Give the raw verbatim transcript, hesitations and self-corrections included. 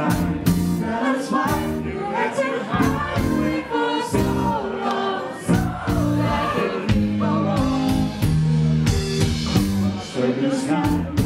time. That's why you had to hide me for so long, so long. I couldn't be alone. So this time.